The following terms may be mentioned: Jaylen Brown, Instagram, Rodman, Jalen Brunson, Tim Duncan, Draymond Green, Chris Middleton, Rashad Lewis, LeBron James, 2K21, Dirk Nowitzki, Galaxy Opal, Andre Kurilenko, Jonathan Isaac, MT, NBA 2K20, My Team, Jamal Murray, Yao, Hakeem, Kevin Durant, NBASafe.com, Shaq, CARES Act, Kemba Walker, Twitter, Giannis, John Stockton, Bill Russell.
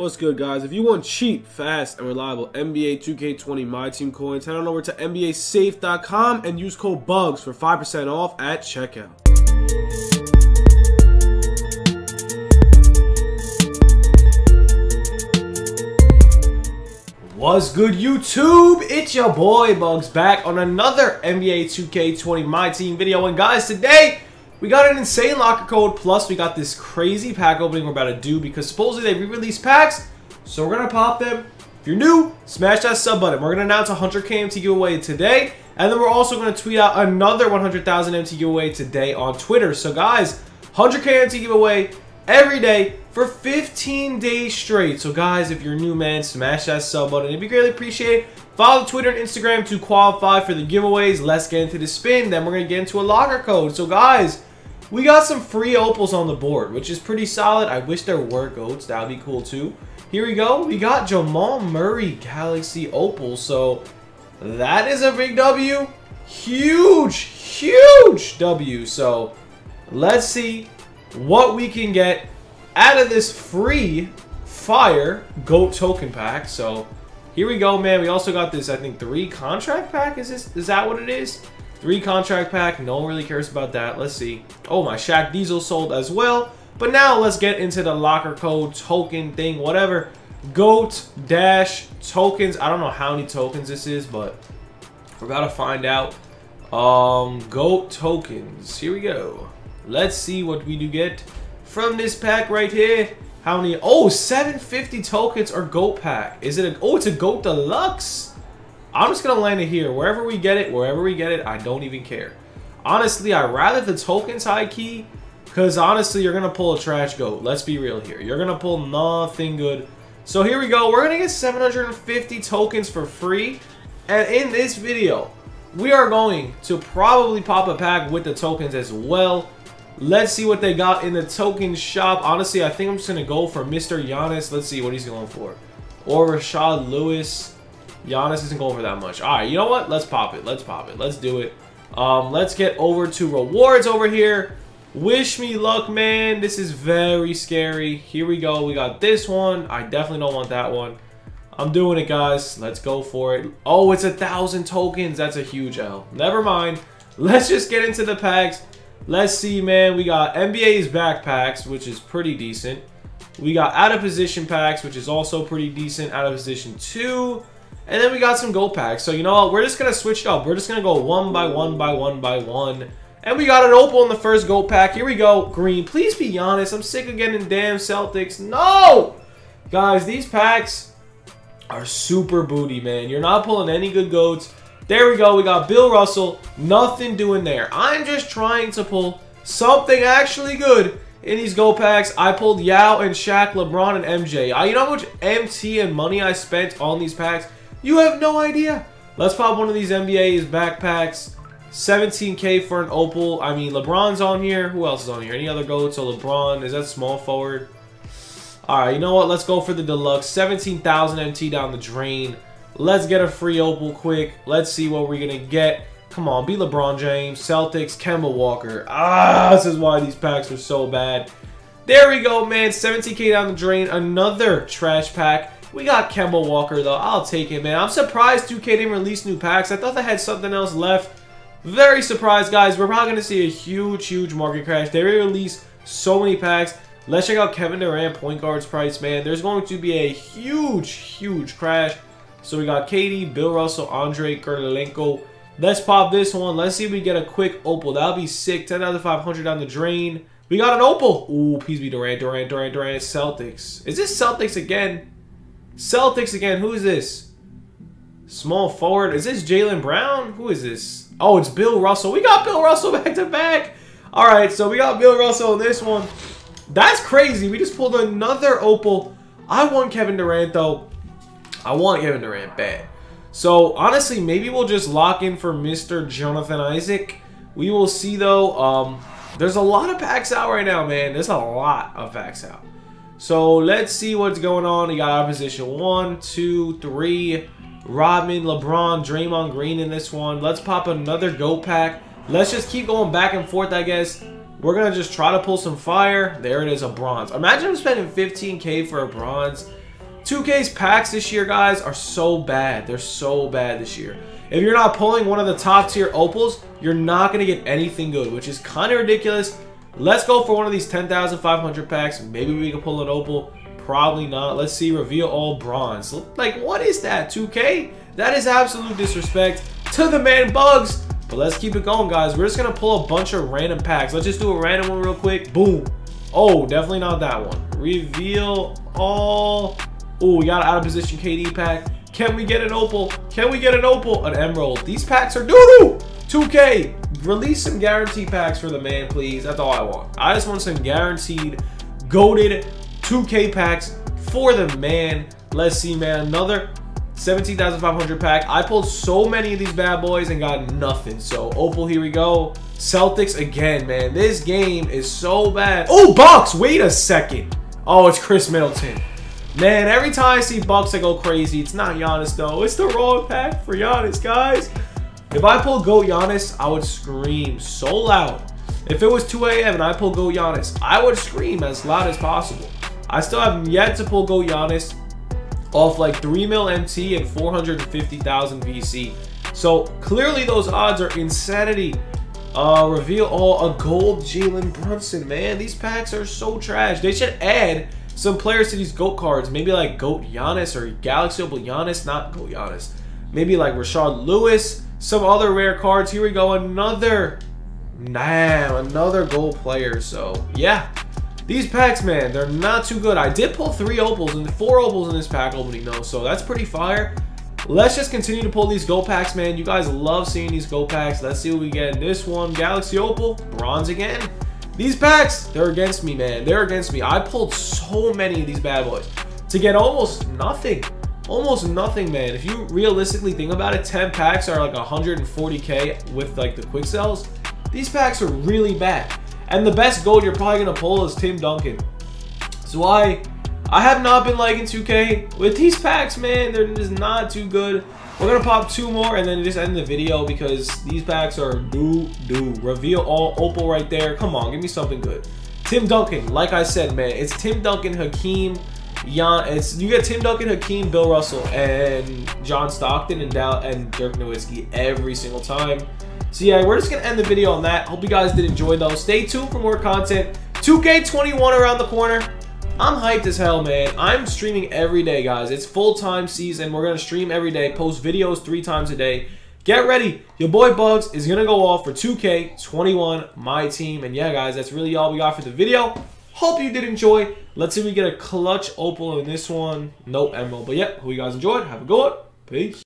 What's good, guys? If you want cheap, fast, and reliable NBA 2K20 My Team coins, head on over to NBASafe.com and use code BUGS for 5% off at checkout. What's good, YouTube? It's your boy Bugs back on another NBA 2K20 My Team video. And guys, today we got an insane locker code, plus we got this crazy pack opening we're about to do because supposedly they re-released packs, so we're going to pop them. If you're new, smash that sub button. We're going to announce a 100K MT giveaway today, and then we're also going to tweet out another 100,000 MT giveaway today on Twitter. So guys, 100K MT giveaway every day for 15 days straight. So guys, if you're new, man, smash that sub button. It'd be greatly appreciated. Follow Twitter and Instagram to qualify for the giveaways. Let's get into the spin, then we're going to get into a locker code. So guys, we got some free opals on the board, which is pretty solid. I wish there were goats. That would be cool, too. Here we go. We got Jamal Murray Galaxy Opal. So, that is a big W. Huge, huge W. So, let's see what we can get out of this free fire goat token pack. So, here we go, man. We also got this, I think, 3 contract pack. Is that what it is? 3 contract pack, no one really cares about that. Let's see. Oh, my Shaq Diesel sold as well. But now let's get into the locker code token thing, whatever. Goat dash tokens. I don't know how many tokens this is, but we're about to find out. Goat tokens. Here we go. Let's see what we do get from this pack right here. How many? Oh, 750 tokens or goat pack. Is it a? Oh, it's a goat deluxe. I'm just going to land it here. Wherever we get it, I don't even care. Honestly, I'd rather the tokens high key, because honestly, you're going to pull a trash goat. Let's be real here. You're going to pull nothing good. So here we go. We're going to get 750 tokens for free. And in this video, we are going to probably pop a pack with the tokens as well. Let's see what they got in the token shop. Honestly, I think I'm just going to go for Mr. Giannis. Let's see what he's going for. Or Rashad Lewis. Giannis isn't going for that much. All right, you know what? Let's pop it. Let's pop it. Let's do it. Let's get over to rewards over here. Wish me luck, man. This is very scary. Here we go. We got this one. I definitely don't want that one. I'm doing it, guys. Let's go for it. Oh, it's 1,000 tokens. That's a huge L. Never mind. Let's just get into the packs. Let's see, man. We got NBA's backpacks, which is pretty decent. We got out of position packs, which is also pretty decent. Out of position 2. And then we got some gold packs. So, you know what? We're just going to switch it up. We're just going to go one by one by one by one. And we got an opal in the first gold pack. Here we go. Green. Please be Giannis. I'm sick of getting damn Celtics. No! Guys, these packs are super booty, man. You're not pulling any good goats. There we go. We got Bill Russell. Nothing doing there. I'm just trying to pull something actually good in these gold packs. I pulled Yao and Shaq, LeBron, and MJ. You know how much MT and money I spent on these packs? You have no idea. Let's pop one of these NBA's backpacks. 17K for an opal. I mean, LeBron's on here. Who else is on here? Any other goats? So LeBron, is that small forward? All right, you know what? Let's go for the deluxe. 17,000 MT down the drain. Let's get a free opal quick. Let's see what we're going to get. Come on, be LeBron James. Celtics, Kemba Walker. Ah, this is why these packs are so bad. There we go, man. 17K down the drain. Another trash pack. We got Kemba Walker, though. I'll take it, man. I'm surprised 2K didn't release new packs. I thought they had something else left. Very surprised, guys. We're probably going to see a huge, huge market crash. They released so many packs. Let's check out Kevin Durant point guard's price, man. There's going to be a huge, huge crash. So we got KD, Bill Russell, Andre Kurilenko. Let's pop this one. Let's see if we get a quick opal. That'll be sick. 10,500 down the drain. We got an opal. Ooh, please be Durant, Durant, Durant, Durant. Celtics. Is this Celtics again? Celtics again. Who is this? Small forward. Is this Jaylen Brown? Who is this? Oh, it's Bill Russell. We got Bill Russell back to back. All right, so we got Bill Russell in this one. That's crazy. We just pulled another opal. I want Kevin Durant, though. I want Kevin Durant bad. So, honestly, maybe we'll just lock in for Mr. Jonathan Isaac. We will see, though. There's a lot of packs out right now, man. There's a lot of packs out. So let's see what's going on. You got opposition 1, 2, 3. Rodman, LeBron, Draymond Green in this one. Let's pop another goat pack. Let's just keep going back and forth, I guess. We're going to just try to pull some fire. There it is, a bronze. Imagine I'm spending 15K for a bronze. 2K's packs this year, guys, are so bad. They're so bad this year. If you're not pulling one of the top tier opals, you're not going to get anything good, which is kind of ridiculous. Let's go for one of these 10,500 packs. Maybe we can pull an opal. Probably not. Let's see. Reveal all bronze. Like, what is that, 2K? That is absolute disrespect to the man Bugs. But let's keep it going, guys. We're just going to pull a bunch of random packs. Let's just do a random one real quick. Boom. Oh, definitely not that one. Reveal all. Oh, we got an out of position KD pack. Can we get an opal? Can we get an opal? An emerald. These packs are doo-doo. 2K, release some guarantee packs for the man, please. That's all I want. I just want some guaranteed, goated 2K packs for the man. Let's see, man. Another 17,500 pack. I pulled so many of these bad boys and got nothing. So opal, here we go. Celtics again, man. This game is so bad. Oh, Bucks, wait a second. Oh, it's Chris Middleton, man. Every time I see Bucks, I go crazy. It's not Giannis though. It's the wrong pack for Giannis, guys. If I pull GOAT Giannis, I would scream so loud. If it was 2 a.m. and I pull GOAT Giannis, I would scream as loud as possible. I still have yet to pull GOAT Giannis off like 3 mil MT and 450,000 VC. So clearly those odds are insanity. Reveal all, a gold Jalen Brunson, man. These packs are so trash. They should add some players to these GOAT cards. Maybe like GOAT Giannis or Galaxy Opal Giannis, not GOAT Giannis. Maybe like Rashad Lewis, some other rare cards. Here we go. Another gold player. So yeah. These packs, man, they're not too good. I did pull 4 opals in this pack opening, though, so that's pretty fire. Let's just continue to pull these GOAT packs, man. You guys love seeing these GOAT packs. Let's see what we get in this one. Galaxy Opal, bronze again. These packs, they're against me, man. They're against me. I pulled so many of these bad boys to get almost nothing. Almost nothing, man. If you realistically think about it, 10 packs are like 140K with like the quick sells. These packs are really bad. And the best gold you're probably going to pull is Tim Duncan. So I have not been liking 2K. With these packs, man, they're just not too good. We're going to pop 2 more and then just end the video because these packs are doo-doo. Reveal all opal right there. Come on, give me something good. Tim Duncan, like I said, man, it's Tim Duncan, Hakeem, you get Tim Duncan, Hakeem, Bill Russell, and John Stockton, and Dirk Nowitzki every single time. So yeah, we're just going to end the video on that. Hope you guys did enjoy though. Stay tuned for more content. 2K21 around the corner. I'm hyped as hell, man. I'm streaming every day, guys. It's full-time season. We're going to stream every day. Post videos 3 times a day. Get ready. Your boy Bugs is going to go off for 2K21, my team. And yeah, guys, that's really all we got for the video. Hope you did enjoy. Let's see if we get a clutch opal in this one. Nope, emerald. But yeah, hope you guys enjoyed. Have a good one. Peace.